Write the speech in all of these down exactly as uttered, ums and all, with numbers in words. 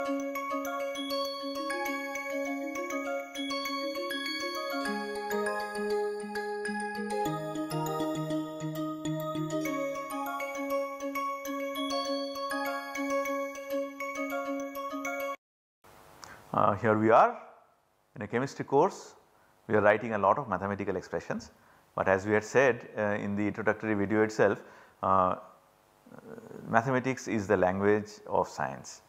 Uh, here we are in a chemistry course. We are writing a lot of mathematical expressions, but as we had said uh, in the introductory video itself, uh, mathematics is the language of science,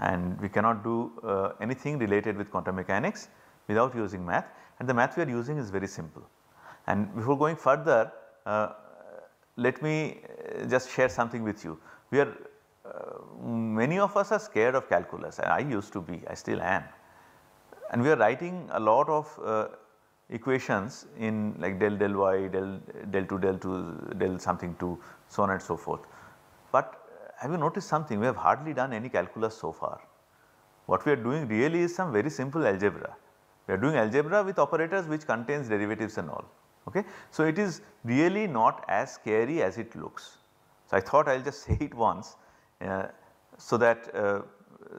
and we cannot do uh, anything related with quantum mechanics without using math, and the math we are using is very simple. And before going further, uh, let me just share something with you. We are uh, many of us are scared of calculus, and I used to be, I still am, and we are writing a lot of uh, equations in like del del y, del del two, del two, del something two, so on and so forth. But have you noticed something? We have hardly done any calculus so far. What we are doing really is some very simple algebra. We are doing algebra with operators which contains derivatives and all. Okay? So it is really not as scary as it looks. So I thought I will just say it once uh, so that uh,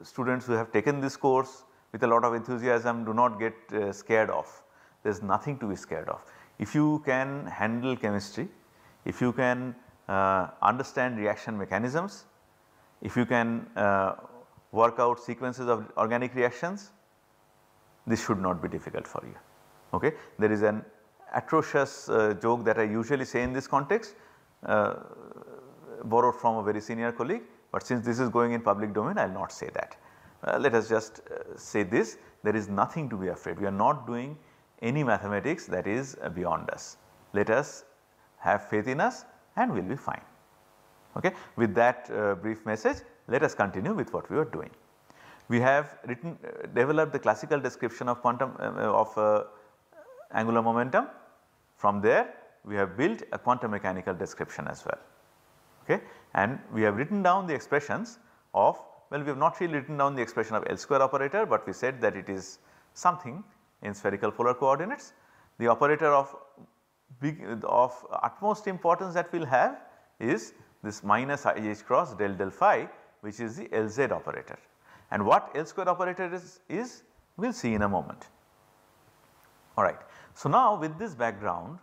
students who have taken this course with a lot of enthusiasm do not get uh, scared off. There is nothing to be scared of. If you can handle chemistry, if you can uh, understand reaction mechanisms, if you can uh, work out sequences of organic reactions, this should not be difficult for you. Okay? There is an atrocious uh, joke that I usually say in this context, uh, borrowed from a very senior colleague, but since this is going in public domain, I will not say that. Uh, let us just uh, say this: there is nothing to be afraid. We are not doing any mathematics that is beyond us. Let us have faith in us and we will be fine. Okay? With that uh, brief message, let us continue with what we were doing. We have written uh, developed the classical description of quantum uh, of uh, angular momentum. From there we have built a quantum mechanical description as well. Okay? And we have written down the expressions of, well, we have not really written down the expression of L square operator, but we said that it is something in spherical polar coordinates. The operator of big of utmost importance that we will have is this minus I h cross del del phi, which is the L z operator, and what L square operator is, is we will see in a moment. Alright. So now with this background,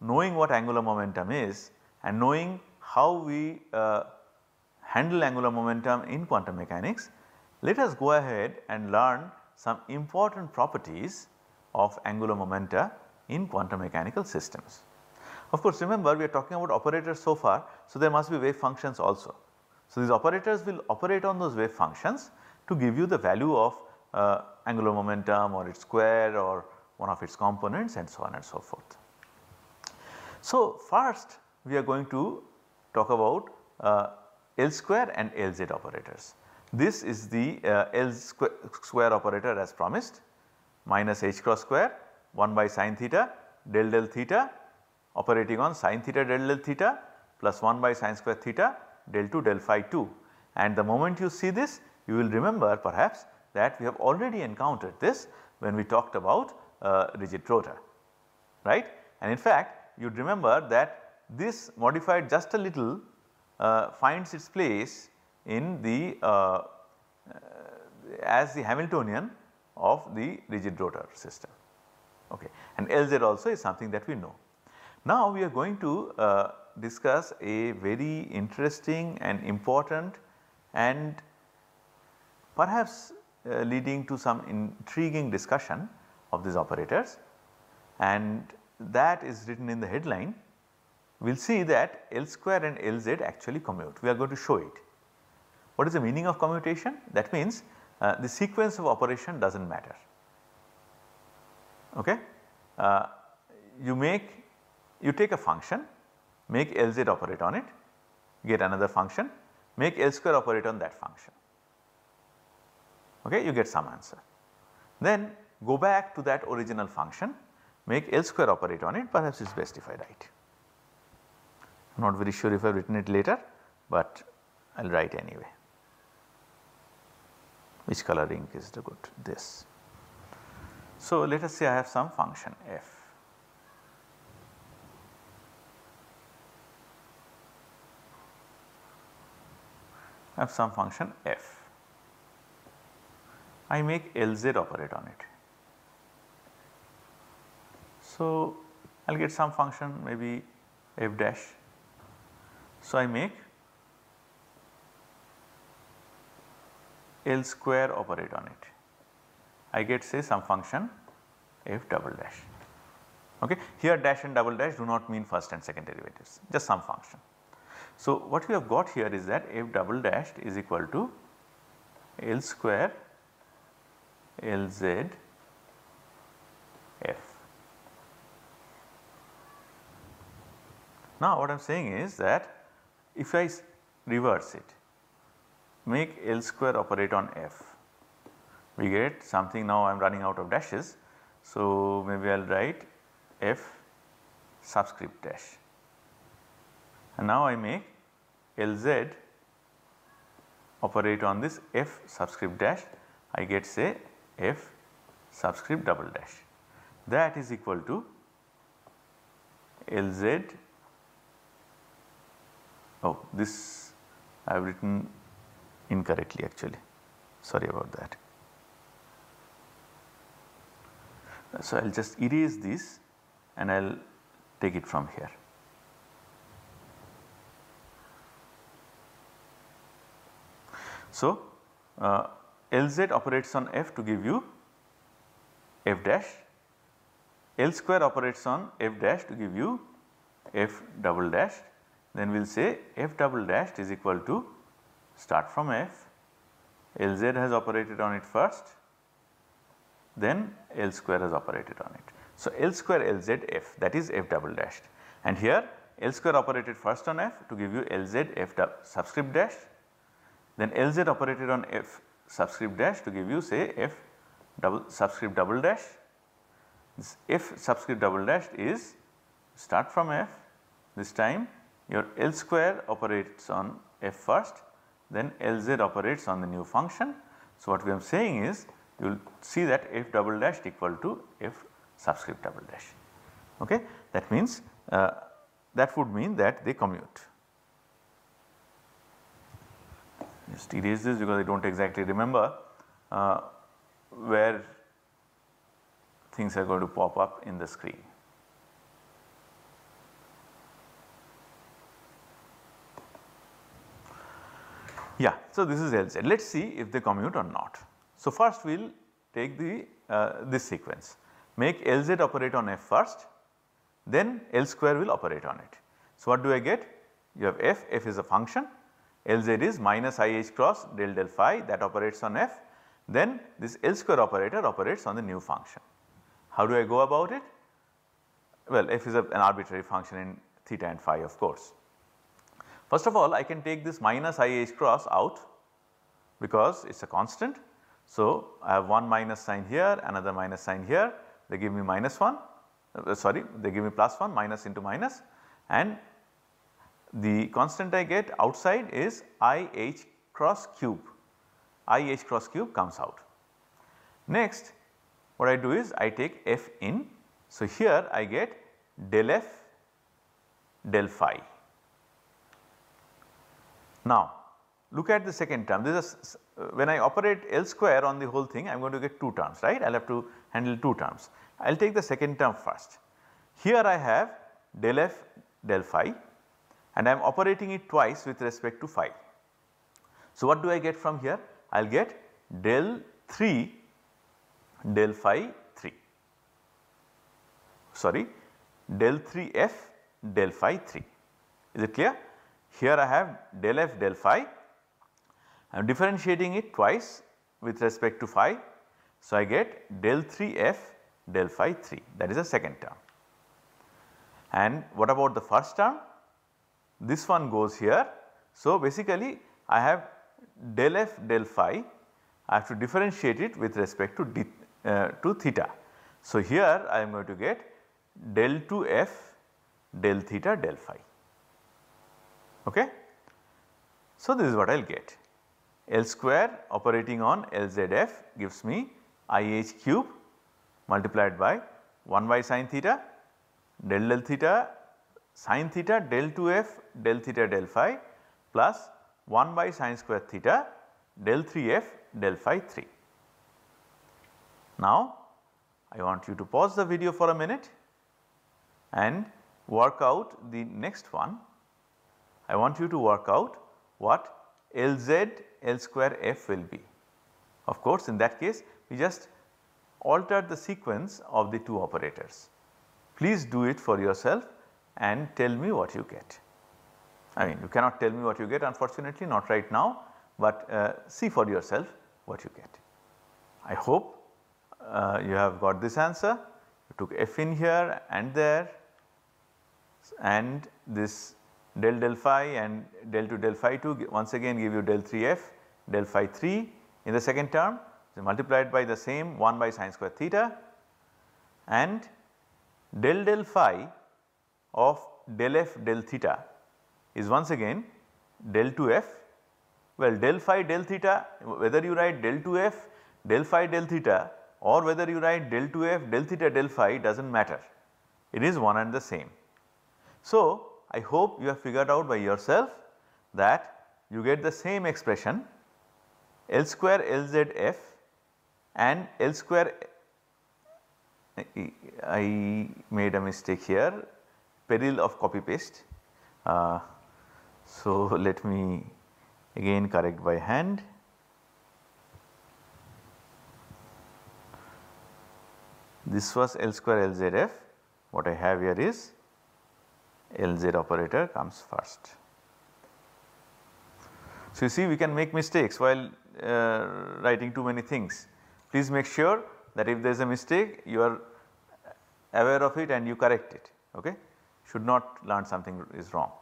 knowing what angular momentum is and knowing how we uh, handle angular momentum in quantum mechanics, let us go ahead and learn some important properties of angular momenta in quantum mechanical systems. Of course, remember we are talking about operators so far, so there must be wave functions also. So these operators will operate on those wave functions to give you the value of uh, angular momentum or its square or one of its components and so on and so forth. So first we are going to talk about uh, L square and L z operators. This is the uh, L square, square operator as promised, minus h cross square one by sin theta del del theta operating on sin theta del del theta plus one by sin square theta del two del phi two, and the moment you see this you will remember perhaps that we have already encountered this when we talked about uh, rigid rotor, right. And in fact you would remember that this modified just a little uh, finds its place in the uh, uh, as the Hamiltonian of the rigid rotor system. Okay. And L z also is something that we know. Now we are going to uh, discuss a very interesting and important and perhaps uh, leading to some intriguing discussion of these operators, and that is written in the headline. We will see that L square and L z actually commute. We are going to show it. What is the meaning of commutation? That means uh, the sequence of operation does not matter. Okay? Uh, you make, you take a function, make L z operate on it, get another function, make L square operate on that function. Okay? You get some answer. Then go back to that original function, make L square operate on it, perhaps it is best if I write. I am not very sure if I have written it later, but I will write anyway. Which color ink is the good? This. So let us say I have some function f. I have some function f. I make L Z operate on it. So I will get some function maybe f dash. So I make L square operate on it. I get say some function f double dash. Okay. Here dash and double dash do not mean first and second derivatives, just some function. So what we have got here is that f double dash is equal to L square Lz f. Now what I am saying is that if I reverse it, make L square operate on f, we get something. Now I am running out of dashes, so maybe I will write f subscript dash, and now I make Lz operate on this f subscript dash. I get say f subscript double dash, that is equal to Lz. Oh, this I have written incorrectly actually, sorry about that. So I will just erase this and I will take it from here. So uh, Lz operates on f to give you f dash, L square operates on f dash to give you f double dash, then we will say f double dash is equal to start from f, Lz has operated on it first, then L square has operated on it. So L square Lz f, that is f double dash, and here L square operated first on f to give you Lz f subscript dash, then Lz operated on f subscript dash to give you say f double subscript double dash. This f subscript double dash is start from f, this time your L square operates on f first, then Lz operates on the new function. So what we are saying is you will see that f double dash equal to f subscript double dash. Okay. That means uh, that would mean that they commute. Just erase this because I do not exactly remember uh, where things are going to pop up in the screen. Yeah, so this is Lz. Let us see if they commute or not. So first we will take the uh, this sequence, make Lz operate on f first, then L square will operate on it. So what do I get? You have f, f is a function, Lz is minus I h cross del del phi, that operates on f, then this L square operator operates on the new function. How do I go about it? Well, f is a, an arbitrary function in theta and phi, of course. First of all, I can take this minus I h cross out because it is a constant. So I have one minus sign here, another minus sign here, they give me minus one, uh, sorry they give me plus one, minus into minus, and the constant I get outside is I h cross cube, I h cross cube comes out. Next what I do is I take f in, so here I get del f del phi. Now look at the second term, this is uh, when I operate L square on the whole thing I am going to get two terms, right, I will have to handle two terms. I will take the second term first. Here I have del f del phi and I am operating it twice with respect to phi. So what do I get from here? I will get del three del phi three, sorry del three f del phi three, is it clear? Here I have del f del phi, I am differentiating it twice with respect to phi. So I get del three f del phi three, that is the second term. And what about the first term? This one goes here. So basically I have del f del phi, I have to differentiate it with respect to, d, uh, to theta. So here I am going to get del two f del theta del phi. Okay. So this is what I will get. L square operating on Lzf gives me I h cube multiplied by one by sin theta del del theta sin theta del two f del theta del phi plus one by sin square theta del three f del phi three. Now, I want you to pause the video for a minute and work out the next one. I want you to work out what Lz L square f will be. Of course, in that case we just altered the sequence of the two operators. Please do it for yourself and tell me what you get. I mean, you cannot tell me what you get, unfortunately, not right now, but uh, see for yourself what you get. I hope uh, you have got this answer. You took f in here and there, and this del del phi and del to del phi two once again give you del three f, del phi three in the second term, so multiplied by the same one by sine square theta, and del del phi of del f del theta is once again del two f. Well, del phi del theta, whether you write del two f del phi del theta or whether you write del two f del theta del phi, does not matter, it is one and the same. So, I hope you have figured out by yourself that you get the same expression L square Lzf and L square, I made a mistake here, peril of copy paste. Uh, so, let me again correct by hand. This was L square Lzf, what I have here is Lz operator comes first. So, you see we can make mistakes while uh, writing too many things. Please make sure that if there is a mistake you are aware of it and you correct it, okay. Should not learn something is wrong.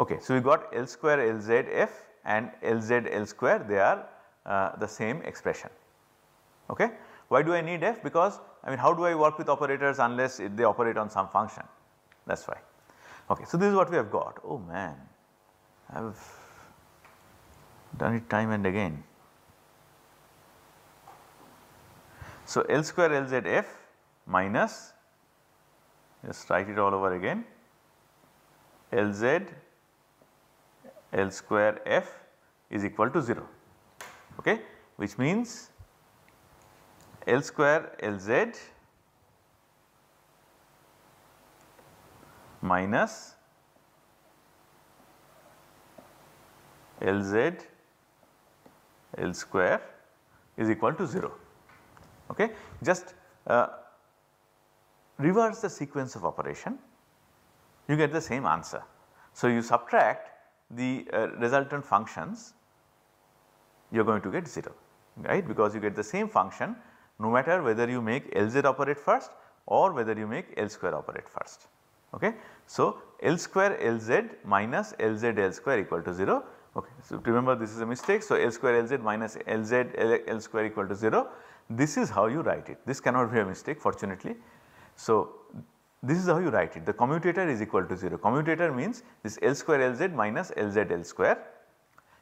Okay, so, we got L square Lzf and Lz L square, they are uh, the same expression, okay. Why do I need f? Because I mean, how do I work with operators unless it, they operate on some function, that is why. Okay, so this is what we have got. Oh man, I have done it time and again. So L square Lzf minus, just write it all over again, Lz L square f is equal to zero, okay, which means L square Lz minus Lz L square is equal to zero, okay. Just uh, reverse the sequence of operation, you get the same answer. So, you subtract the uh, resultant functions, you are going to get zero, right, because you get the same function no matter whether you make Lz operate first or whether you make L square operate first. Okay. So, L square Lz minus Lz L square equal to zero. Okay. So, remember this is a mistake. So, L square Lz minus Lz L, L square equal to zero. This is how you write it. This cannot be a mistake, fortunately. So, this is how you write it. The commutator is equal to zero. Commutator means this L square Lz minus Lz L square.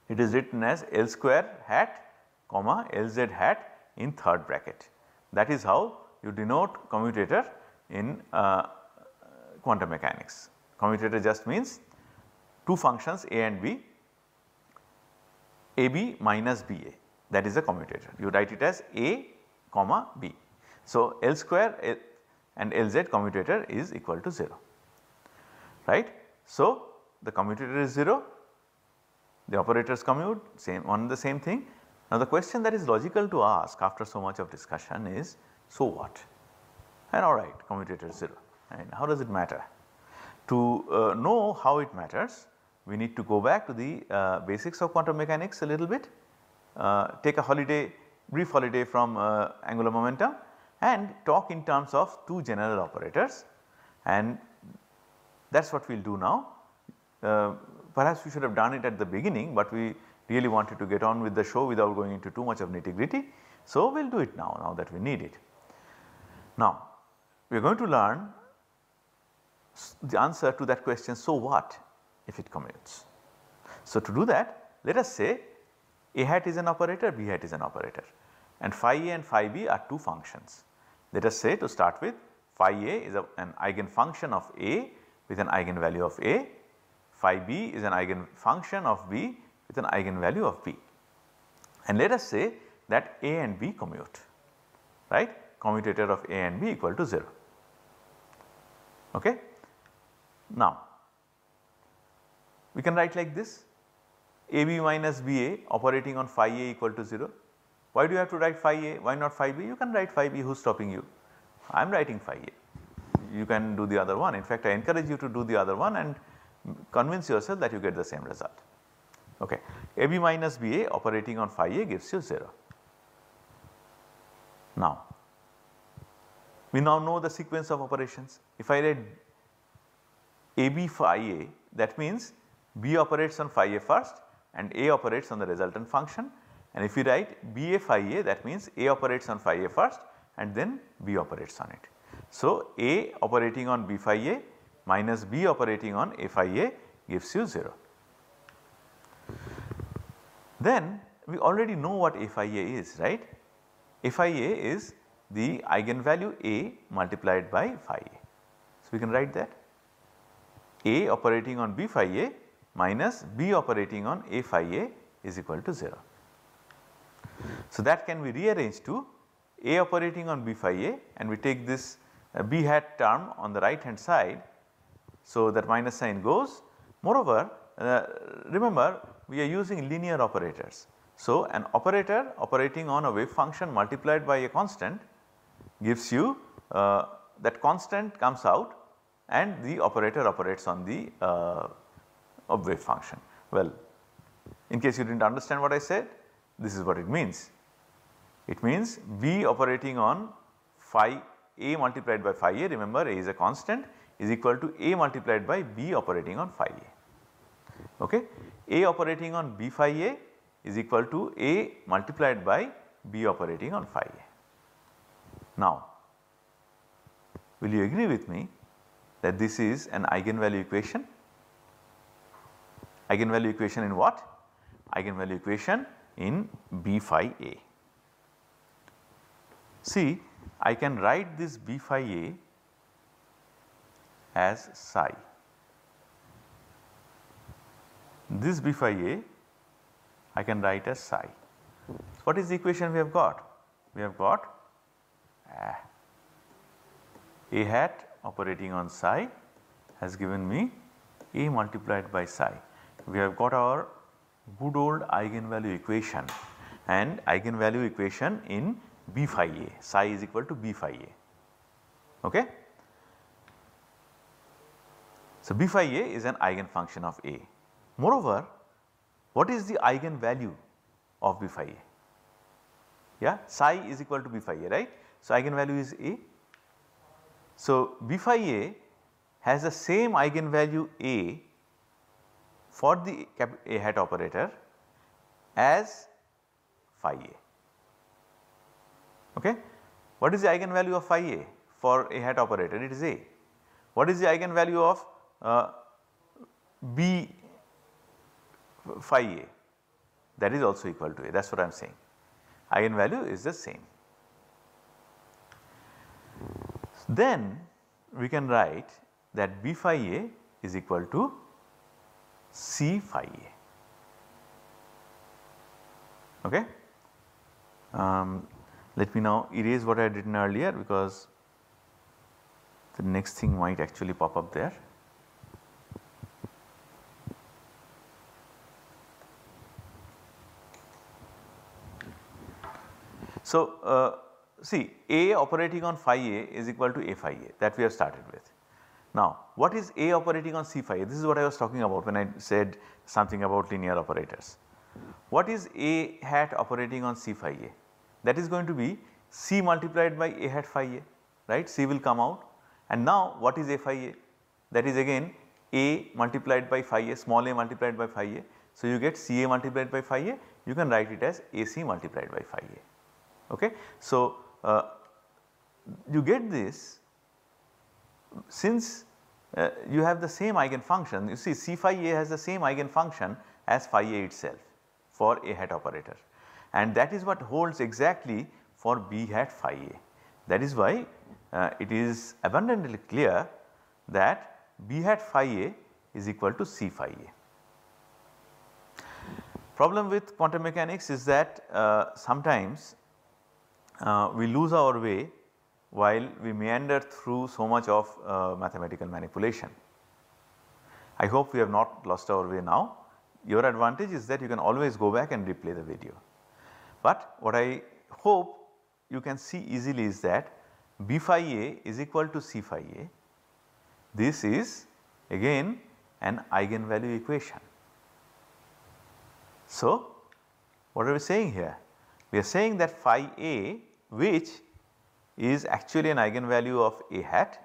It is written as L square hat comma Lz hat in third bracket. That is how you denote commutator in uh, quantum mechanics. Commutator just means two functions a and b, ab minus ba, that is a commutator. You write it as a comma b. So, L square L and Lz commutator is equal to zero, right. So, the commutator is zero, the operators commute same on the same thing. Now, the question that is logical to ask after so much of discussion is, so what? And alright, commutator is zero. And how does it matter? To uh, know how it matters, we need to go back to the uh, basics of quantum mechanics a little bit, uh, take a holiday, brief holiday from uh, angular momentum and talk in terms of two general operators, and that is what we will do now. Uh, perhaps we should have done it at the beginning, but we really wanted to get on with the show without going into too much of nitty gritty. So, we will do it now, now that we need it. Now, we are going to learn the answer to that question, so what if it commutes. So, to do that, let us say a hat is an operator, b hat is an operator, and phi a and phi b are two functions. Let us say to start with, phi a is a, an eigenfunction of a with an eigenvalue of a, phi b is an eigenfunction of b with an eigenvalue of b, and let us say that a and b commute, right. commutator of A and B equal to zero. Okay. Now, we can write like this: A B minus B A operating on phi A equal to zero. Why do you have to write phi A? Why not phi B? You can write phi B, who is stopping you? I am writing phi A. You can do the other one. In fact, I encourage you to do the other one and convince yourself that you get the same result. Okay. A B minus B A operating on phi A gives you zero. Now, we now know the sequence of operations. If I write A B phi A, that means B operates on phi A first and A operates on the resultant function, and if you write B A phi A, that means A operates on phi A first and then B operates on it. So, A operating on B phi A minus B operating on A phi A gives you zero. Then we already know what A phi A is, right? A phi A is the eigenvalue A multiplied by phi A. So, we can write that A operating on B phi A minus B operating on A phi A is equal to zero. So, that can be rearranged to A operating on B phi A, and we take this uh, B hat term on the right hand side. So, that minus sign goes. Moreover, uh, remember we are using linear operators. So, an operator operating on a wave function multiplied by a constant gives you uh, that constant comes out and the operator operates on the uh, wave function. Well, in case you did not understand what I said, this is what it means. It means B operating on phi A multiplied by phi A, remember A is a constant, is equal to A multiplied by B operating on phi A. Okay. A operating on B phi A is equal to A multiplied by B operating on phi A. Now, will you agree with me that this is an eigenvalue equation? Eigenvalue equation in what? Eigenvalue equation in B phi A. See, I can write this B phi A as psi. This B phi A I can write as psi. What is the equation we have got? We have got uh, A hat operating on psi has given me A multiplied by psi. We have got our good old eigenvalue equation, and eigenvalue equation in B phi A, psi is equal to B phi A. Okay. So, B phi A is an eigenfunction of A. Moreover, what is the eigenvalue of B phi A? Yeah, psi is equal to B phi A, right? So, eigenvalue is A. So, B phi A has the same eigenvalue A for the A hat operator as phi A. Okay. What is the eigenvalue of phi A for A hat operator? It is A. What is the eigenvalue of uh, B phi A? That is also equal to A, that is what I am saying. Eigenvalue is the same. Then we can write that B phi A is equal to C phi A. Okay. Um, let me now erase what I had written earlier, because the next thing might actually pop up there. So, uh, see, A operating on phi A is equal to A phi A, that we have started with. Now, what is A operating on C phi A? This is what I was talking about when I said something about linear operators. What is A hat operating on C phi A? That is going to be C multiplied by A hat phi A, right? C will come out, and now what is A phi A? That is again A multiplied by phi A, small a multiplied by phi A. So, you get C A multiplied by phi A, you can write it as A C multiplied by phi A. Okay? So, uh, you get this. Since uh, you have the same eigenfunction, you see C phi A has the same eigenfunction as phi A itself for A hat operator, and that is what holds exactly for B hat phi A. That is why uh, it is abundantly clear that B hat phi A is equal to C phi A. Problem with quantum mechanics is that uh, sometimes uh, we lose our way while we meander through so much of uh, mathematical manipulation. I hope we have not lost our way now. Your advantage is that you can always go back and replay the video. But what I hope you can see easily is that B phi A is equal to C phi A. This is again an eigenvalue equation. So what are we saying here? We are saying that phi A, which is actually an eigenvalue of A hat,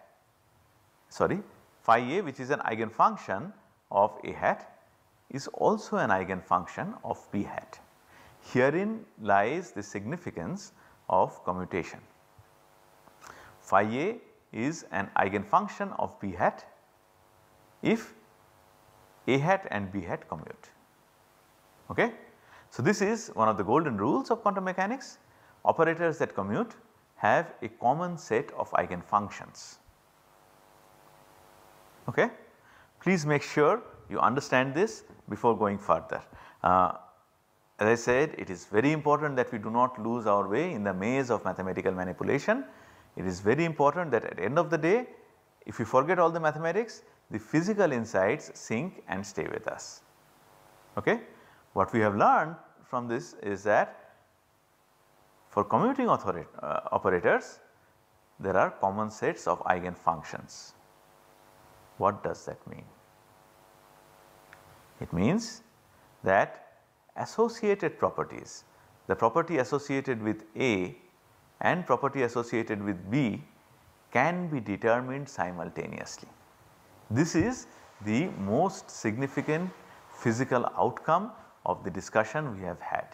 sorry phi A, which is an eigenfunction of A hat, is also an eigenfunction of B hat. Herein lies the significance of commutation. Phi A is an eigenfunction of B hat if A hat and B hat commute. Okay? So this is one of the golden rules of quantum mechanics. Operators that commute have a common set of eigenfunctions. Okay? Please make sure you understand this before going further. Uh, as I said, it is very important that we do not lose our way in the maze of mathematical manipulation. It is very important that at the end of the day, if you forget all the mathematics, the physical insights sink and stay with us. Okay? What we have learned from this is that for commuting uh, operators, there are common sets of eigenfunctions. What does that mean? It means that associated properties, the property associated with A and property associated with B, can be determined simultaneously. This is the most significant physical outcome of the discussion we have had.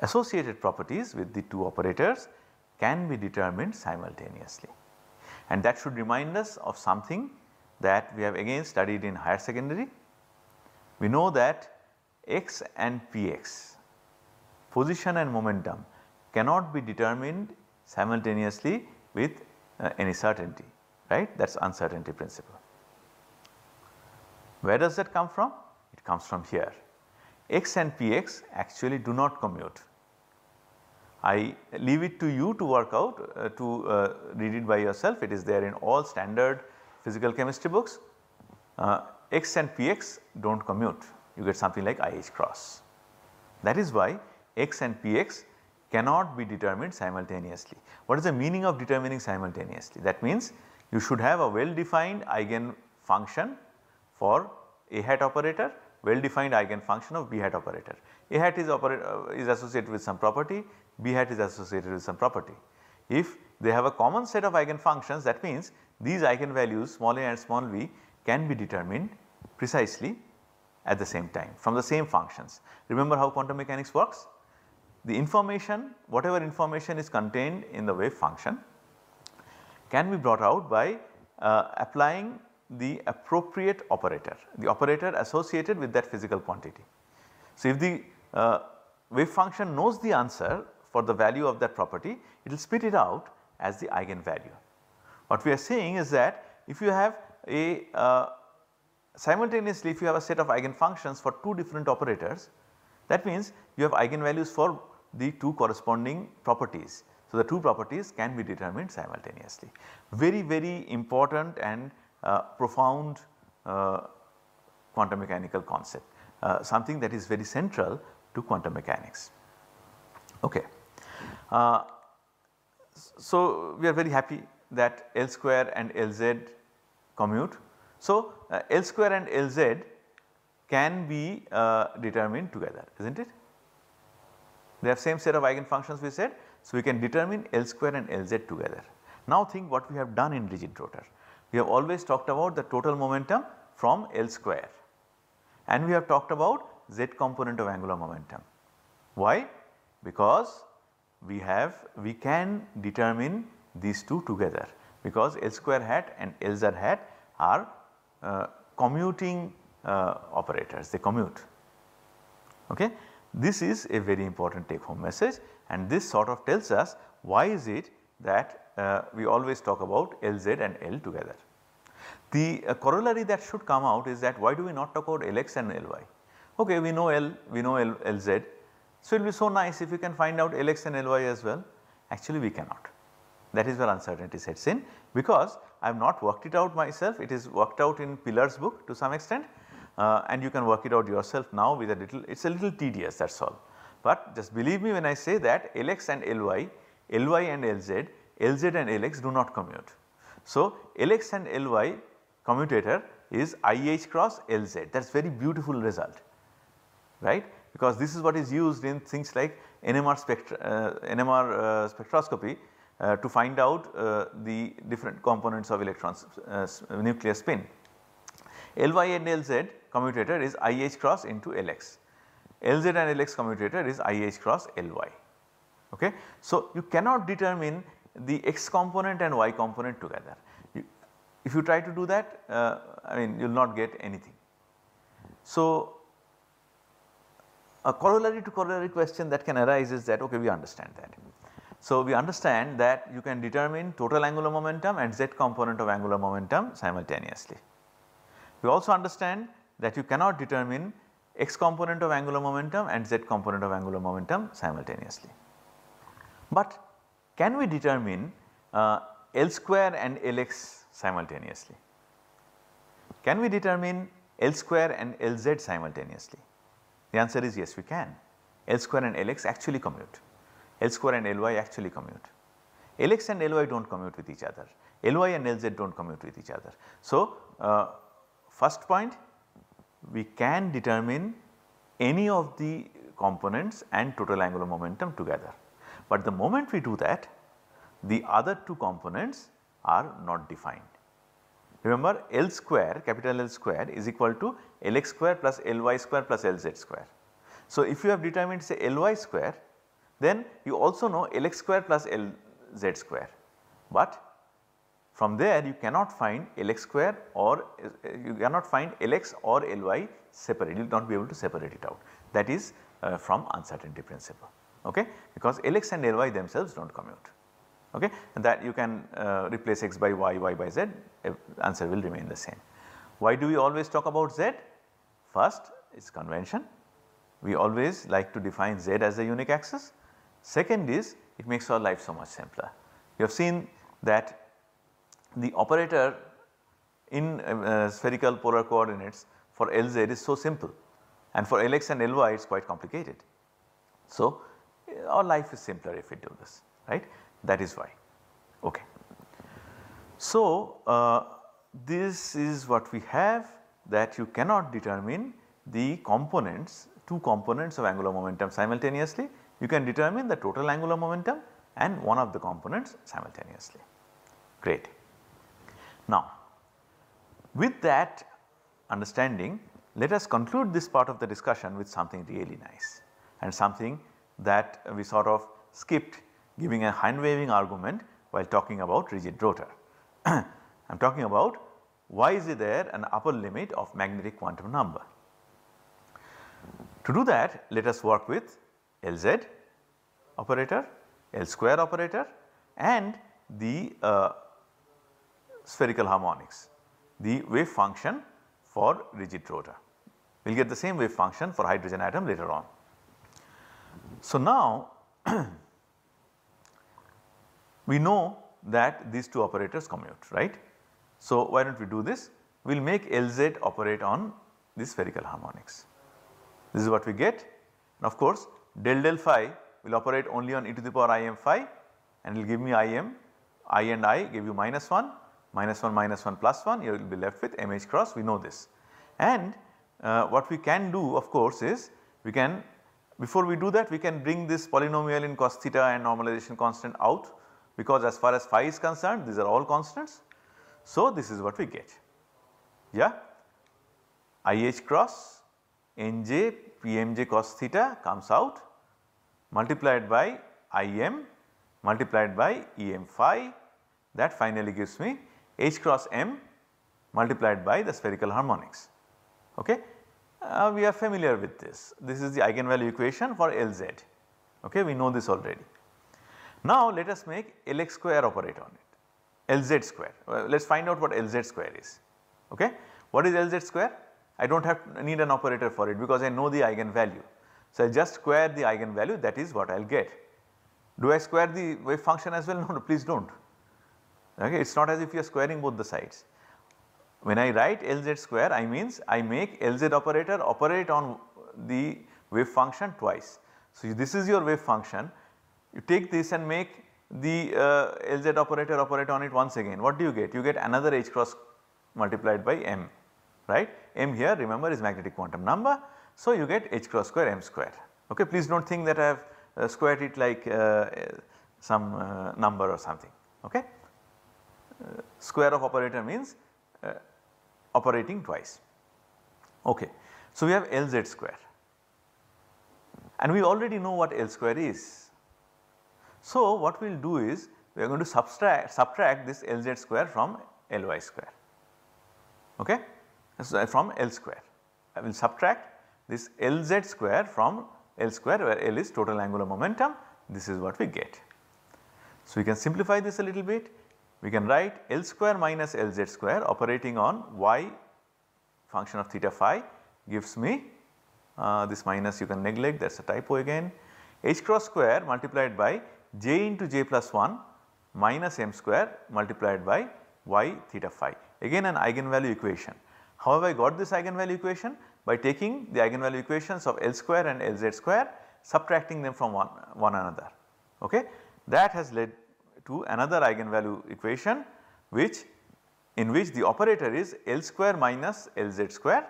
Associated properties with the two operators can be determined simultaneously, and that should remind us of something that we have again studied in higher secondary. We know that x and px, position and momentum, cannot be determined simultaneously with uh, any certainty, right? That is uncertainty principle. Where does that come from? It comes from here. X and px actually do not commute. I leave it to you to work out, uh, to uh, read it by yourself. It is there in all standard physical chemistry books. Uh, X and px do not commute. You get something like I H cross. That is why x and px cannot be determined simultaneously. What is the meaning of determining simultaneously? That means you should have a well defined eigenfunction for A hat operator, well defined eigenfunction of B hat operator. A hat is, operator, is associated with some property, B hat is associated with some property. If they have a common set of eigenfunctions, that means these eigenvalues small a and small v can be determined precisely at the same time from the same functions. Remember how quantum mechanics works? The information, whatever information is contained in the wave function, can be brought out by uh, applying the appropriate operator, the operator associated with that physical quantity. So if the uh, wave function knows the answer for the value of that property, it will spit it out as the eigenvalue. What we are saying is that if you have a uh, simultaneously if you have a set of eigenfunctions for two different operators, that means you have eigenvalues for the two corresponding properties. So the two properties can be determined simultaneously. Very, very important and Uh, profound uh, quantum mechanical concept, uh, something that is very central to quantum mechanics. Okay. Uh, so we are very happy that L square and L Z commute. So uh, L square and L Z can be uh, determined together, isn't it? They have same set of eigenfunctions, we said, so we can determine L square and L Z together. Now think what we have done in rigid rotor. We have always talked about the total momentum from L square, and we have talked about Z component of angular momentum. Why? Because we have, we can determine these two together, because L square hat and L Z hat are uh, commuting uh, operators, they commute. Okay? This is a very important take home message, and this sort of tells us why is it that Uh, we always talk about L Z and L together. The uh, corollary that should come out is that why do we not talk about L X and L Y? Okay, we know L, we know L, LZ. So it will be so nice if you can find out L X and L Y as well. Actually we cannot. That is where uncertainty sets in, because I have not worked it out myself. It is worked out in Pillar's book to some extent, uh, and you can work it out yourself now with a little, it is a little tedious, that is all. But just believe me when I say that Lx and Ly, Ly and Lz, Lz and Lx do not commute. So Lx and Ly commutator is I H cross Lz, that is very beautiful result, right, because this is what is used in things like N M R, spectra, uh, N M R uh, spectroscopy uh, to find out uh, the different components of electrons uh, nuclear spin. Ly and Lz commutator is I H cross into Lx, Lz and Lx commutator is I H cross Ly. Okay. So you cannot determine the x component and y component together. You, if you try to do that, uh, I mean you will not get anything. So a corollary to corollary question that can arise is that, okay, we understand that. So we understand that you can determine total angular momentum and z component of angular momentum simultaneously. We also understand that you cannot determine x component of angular momentum and z component of angular momentum simultaneously. But can we determine uh, L square and Lx simultaneously? Can we determine L square and Lz simultaneously? The answer is yes, we can. L square and Lx actually commute, L square and Ly actually commute. Lx and Ly do not commute with each other, Ly and Lz do not commute with each other. So uh, first point, we can determine any of the components and total angular momentum together. But the moment we do that, the other two components are not defined. Remember, L square, capital L square is equal to Lx square plus Ly square plus Lz square. So if you have determined say Ly square, then you also know Lx square plus Lz square, but from there you cannot find Lx square or you cannot find Lx or Ly separate, you will not be able to separate it out. That is uh, from uncertainty principle. Okay, because Lx and Ly themselves do not commute, okay, and that you can uh, replace x by y, y by z, answer will remain the same. Why do we always talk about z? First, it is convention, we always like to define z as a unique axis. Second is it makes our life so much simpler. You have seen that the operator in uh, spherical polar coordinates for Lz is so simple, and for Lx and Ly it is quite complicated. So our life is simpler if we do this, right, that is why. Okay. So uh, this is what we have, that you cannot determine the components, two components of angular momentum simultaneously. You can determine the total angular momentum and one of the components simultaneously. Great. Now with that understanding, let us conclude this part of the discussion with something really nice, and something that we sort of skipped, giving a hand waving argument while talking about rigid rotor. I am talking about why is there an upper limit of magnetic quantum number. To do that, let us work with Lz operator, L square operator, and the uh, spherical harmonics, the wave function for rigid rotor. We will get the same wave function for hydrogen atom later on. So now we know that these two operators commute, right. So why do not we do this? We will make Lz operate on the spherical harmonics. This is what we get, and of course del del phi will operate only on e to the power I m phi, and it will give me I m, I and I give you minus one, minus one minus one plus one, you will be left with m h cross, we know this. And uh, what we can do of course is we can, before we do that, we can bring this polynomial in cos theta and normalization constant out, because as far as phi is concerned these are all constants. So this is what we get, yeah, I h cross nj pmj cos theta comes out, multiplied by im multiplied by em phi, that finally gives me h cross m multiplied by the spherical harmonics. Okay. Uh, we are familiar with this, this is the eigenvalue equation for Lz, okay, we know this already. Now let us make Lx square operate on it, Lz square, well, let us find out what Lz square is, okay. What is Lz square? I do not have need an operator for it because I know the eigenvalue. So I just square the eigenvalue, that is what I will get. Do I square the wave function as well? No, no, please do not. Okay, it is not as if you are squaring both the sides. When I write Lz square, I means I make Lz operator operate on the wave function twice. So, this is your wave function, you take this and make the uh, Lz operator operate on it once again. What do you get? You get another h cross multiplied by m, right. M here remember is magnetic quantum number. So, you get h cross square m square. Okay, please do not think that I have uh, squared it like uh, some uh, number or something. Okay. Uh, square of operator means uh, operating twice. Okay. So, we have Lz square and we already know what L square is. So, what we will do is we are going to subtract, subtract this Lz square from Ly square, okay. So, from L square. I will subtract this Lz square from L square where L is total angular momentum, this is what we get. So, we can simplify this a little bit. We can write L square minus Lz square operating on y function of theta phi gives me uh, this minus you can neglect, that is a typo again, h cross square multiplied by j into j plus one minus m square multiplied by y theta phi, again an eigenvalue equation. How have I got this eigenvalue equation? By taking the eigenvalue equations of L square and Lz square, subtracting them from one, one another, okay. That has led to another eigenvalue equation which in which the operator is L square minus Lz square,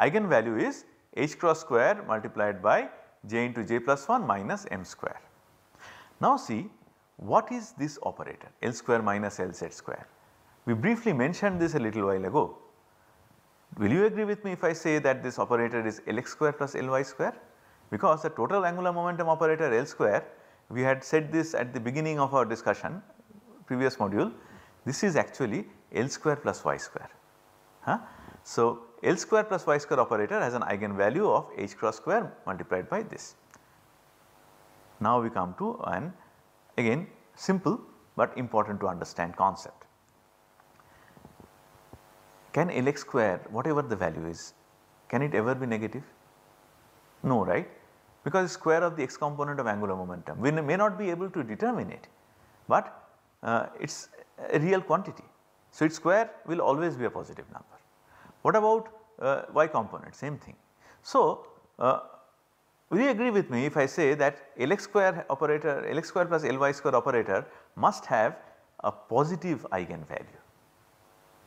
eigenvalue is h cross square multiplied by j into j plus one minus m square. Now see, what is this operator L square minus Lz square? We briefly mentioned this a little while ago. Will you agree with me if I say that this operator is Lx square plus Ly square? Because the total angular momentum operator L square, we had said this at the beginning of our discussion previous module, this is actually L square plus y square. Huh? So, L square plus y square operator has an eigenvalue of h cross square multiplied by this. Now, we come to an again simple but important to understand concept. Can Lx square, whatever the value is, can it ever be negative? No, right? Because square of the x component of angular momentum, we may not be able to determine it, but uh, it is a real quantity. So, its square will always be a positive number. What about uh, y component? Same thing. So, uh, will you agree with me if I say that Lx square operator, Lx square plus Ly square operator must have a positive eigenvalue,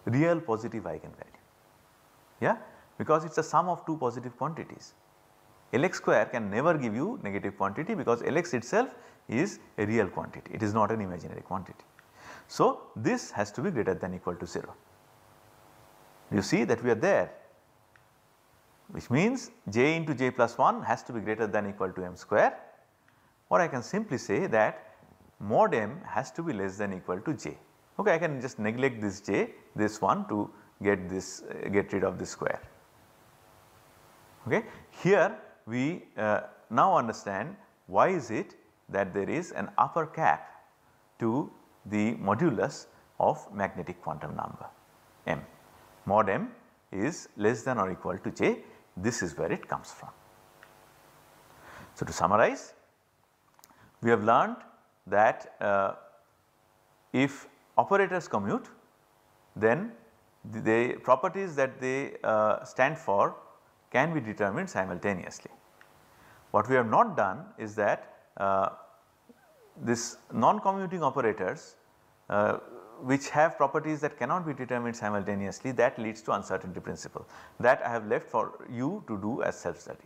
real positive eigenvalue, yeah, because it is a sum of two positive quantities. Lx square can never give you negative quantity because Lx itself is a real quantity, it is not an imaginary quantity. So, this has to be greater than equal to zero. You see that we are there, which means j into j plus one has to be greater than equal to m square, or I can simply say that mod m has to be less than equal to j. Okay, I can just neglect this j, this one, to get this, uh, get rid of this square. Okay. Here we uh, now understand why is it that there is an upper cap to the modulus of magnetic quantum number m. Mod m is less than or equal to j, this is where it comes from. So, to summarize, we have learned that uh, if operators commute, then the, the properties that they uh, stand for can be determined simultaneously. What we have not done is that uh, this non-commuting operators uh, which have properties that cannot be determined simultaneously, that leads to uncertainty principle, that I have left for you to do as self study.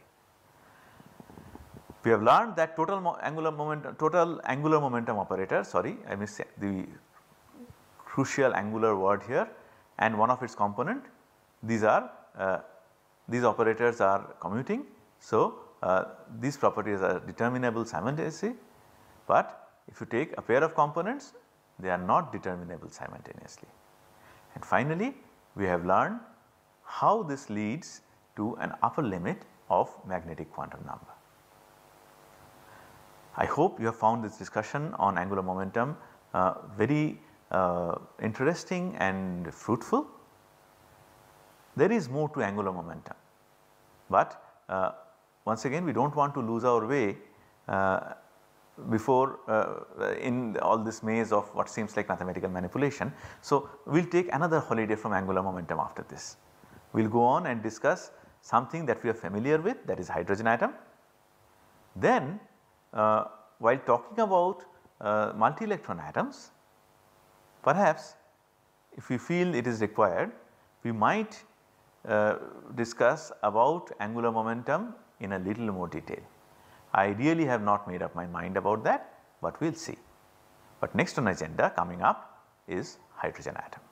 We have learned that total mo angular momentum, total angular momentum operator, sorry I missed the crucial angular word here, and one of its component, these are uh, these operators are commuting. So, uh, these properties are determinable simultaneously, but if you take a pair of components, they are not determinable simultaneously. And finally, we have learned how this leads to an upper limit of magnetic quantum number. I hope you have found this discussion on angular momentum uh, very uh, interesting and fruitful. There is more to angular momentum, but uh, once again we do not want to lose our way uh, before uh, in all this maze of what seems like mathematical manipulation. So, we will take another holiday from angular momentum after this. We will go on and discuss something that we are familiar with, that is hydrogen atom. Then uh, while talking about uh, multi electron atoms, perhaps if we feel it is required, we might uh, discuss about angular momentum in a little more detail. I really have not made up my mind about that, but we will see. But next on agenda coming up is hydrogen atom.